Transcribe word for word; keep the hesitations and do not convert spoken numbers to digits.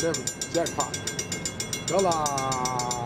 whatever, jackpot. Dollar.